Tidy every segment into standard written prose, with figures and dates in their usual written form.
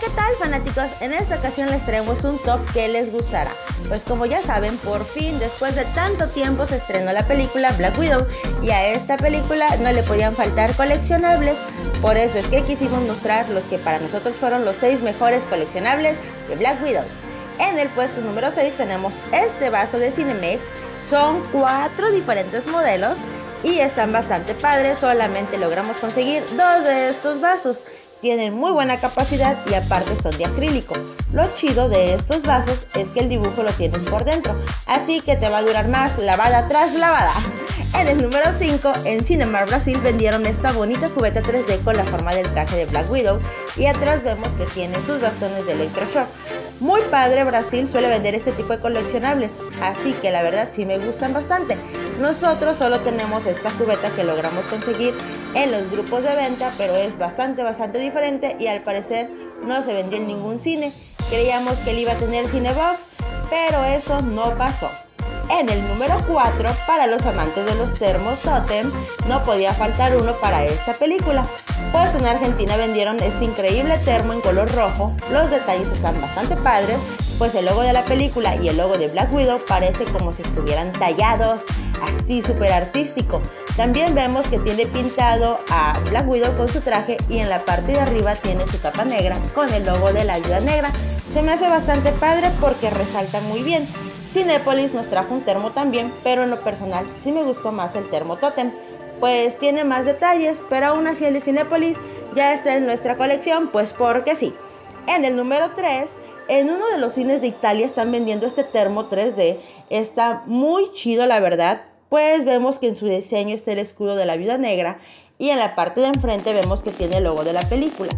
Hola, ¿qué tal, fanáticos? En esta ocasión les traemos un top que les gustará. Pues como ya saben, por fin, después de tanto tiempo, se estrenó la película Black Widow, y a esta película no le podían faltar coleccionables. Por eso es que quisimos mostrar los que para nosotros fueron los 6 mejores coleccionables de Black Widow. En el puesto número 6 tenemos este vaso de Cinemex. Son 4 diferentes modelos y están bastante padres. Solamente logramos conseguir 2 de estos vasos. Tienen muy buena capacidad y aparte son de acrílico. Lo chido de estos vasos es que el dibujo lo tienen por dentro, así que te va a durar más lavada tras lavada. En el número 5, en Cinemark Brasil vendieron esta bonita cubeta 3D con la forma del traje de Black Widow, y atrás vemos que tiene sus bastones de electroshock. Muy padre, Brasil suele vender este tipo de coleccionables, así que la verdad sí me gustan bastante. Nosotros solo tenemos esta cubeta que logramos conseguir en los grupos de venta, pero es bastante diferente y al parecer no se vendió en ningún cine. Creíamos que él iba a tener Cinebox, pero eso no pasó. En el número 4, para los amantes de los termos Totem, no podía faltar uno para esta película. Pues en Argentina vendieron este increíble termo en color rojo. Los detalles están bastante padres, pues el logo de la película y el logo de Black Widow parece como si estuvieran tallados, así súper artístico. También vemos que tiene pintado a Black Widow con su traje, y en la parte de arriba tiene su capa negra con el logo de la Viuda Negra. Se me hace bastante padre porque resalta muy bien. Cinépolis nos trajo un termo también, pero en lo personal sí me gustó más el termo Totem, pues tiene más detalles, pero aún así el de Cinépolis ya está en nuestra colección, pues porque sí. En el número 3, en uno de los cines de Italia están vendiendo este termo 3D, está muy chido la verdad, pues vemos que en su diseño está el escudo de la Viuda Negra, y en la parte de enfrente vemos que tiene el logo de la película.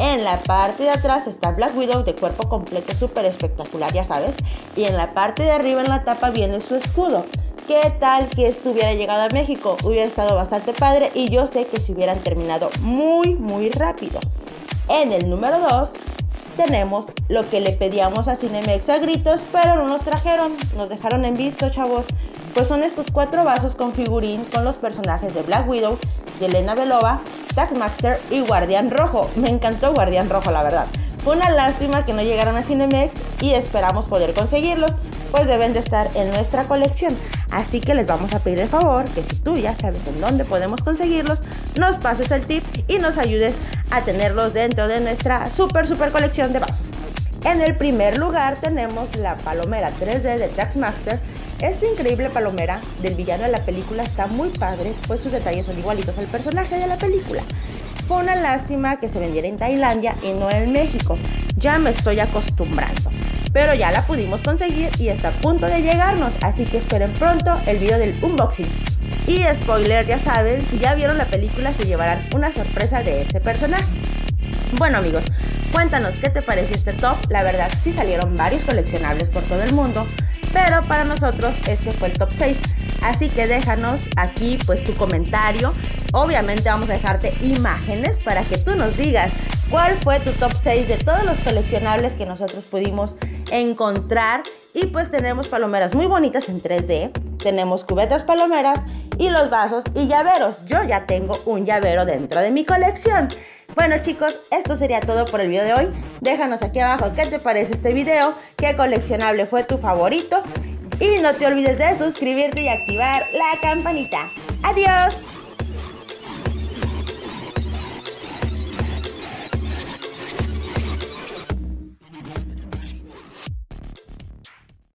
En la parte de atrás está Black Widow de cuerpo completo, súper espectacular, ya sabes. Y en la parte de arriba en la tapa viene su escudo. ¿Qué tal que esto hubiera llegado a México? Hubiera estado bastante padre y yo sé que se hubieran terminado muy rápido. En el número 2 tenemos lo que le pedíamos a Cinemex a gritos, pero no nos trajeron, nos dejaron en visto, chavos. Pues son estos 4 vasos con figurín con los personajes de Black Widow, Yelena Belova, Tax Master y Guardián Rojo. Me encantó Guardián Rojo, la verdad. Fue una lástima que no llegaran a Cinemex y esperamos poder conseguirlos, pues deben de estar en nuestra colección. Así que les vamos a pedir de favor que si tú ya sabes en dónde podemos conseguirlos, nos pases el tip y nos ayudes a tenerlos dentro de nuestra súper colección de vasos. En el primer lugar tenemos la palomera 3D de Tax Master. Esta increíble palomera del villano de la película está muy padre, pues sus detalles son igualitos al personaje de la película. Fue una lástima que se vendiera en Tailandia y no en México, ya me estoy acostumbrando. Pero ya la pudimos conseguir y está a punto de llegarnos, así que esperen pronto el video del unboxing. Y spoiler, ya saben, si ya vieron la película se llevarán una sorpresa de este personaje. Bueno amigos, cuéntanos qué te pareció este top, la verdad sí salieron varios coleccionables por todo el mundo, pero para nosotros este fue el top 6, así que déjanos aquí pues tu comentario. Obviamente vamos a dejarte imágenes para que tú nos digas cuál fue tu top 6 de todos los coleccionables que nosotros pudimos encontrar. Y pues tenemos palomeras muy bonitas en 3D, tenemos cubetas palomeras y los vasos y llaveros. Yo ya tengo un llavero dentro de mi colección. Bueno chicos, esto sería todo por el video de hoy. Déjanos aquí abajo qué te parece este video, qué coleccionable fue tu favorito y no te olvides de suscribirte y activar la campanita. ¡Adiós!